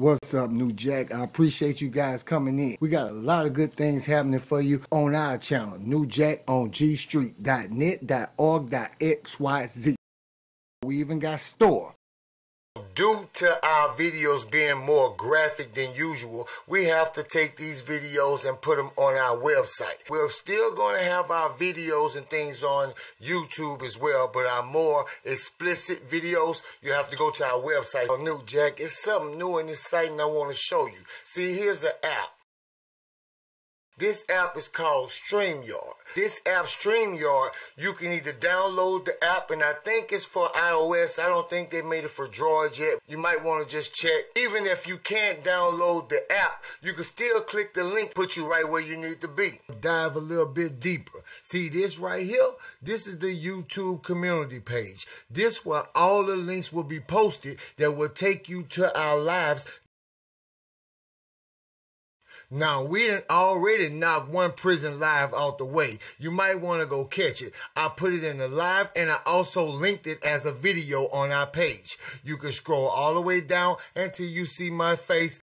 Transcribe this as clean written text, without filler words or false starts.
What's up, New Jack? I appreciate you guys coming in. We got a lot of good things happening for you on our channel, New Jack on gstreet.net.org.xyz. We even got store. Due to our videos being more graphic than usual, we have to take these videos and put them on our website. We're still going to have our videos and things on YouTube as well, but our more explicit videos, you have to go to our website. Oh, New Jack, it's something new in this site and I want to show you. See, here's an app. This app is called StreamYard. This app, StreamYard, you can either download the app, and I think it's for iOS. I don't think they made it for Droid yet. You might want to just check. Even if you can't download the app, you can still click the link, put you right where you need to be. Dive a little bit deeper. See this right here? This is the YouTube community page. This where all the links will be posted that will take you to our lives. Now, we done already knocked one prison live out the way. You might want to go catch it. I put it in the live, and I also linked it as a video on our page. You can scroll all the way down until you see my face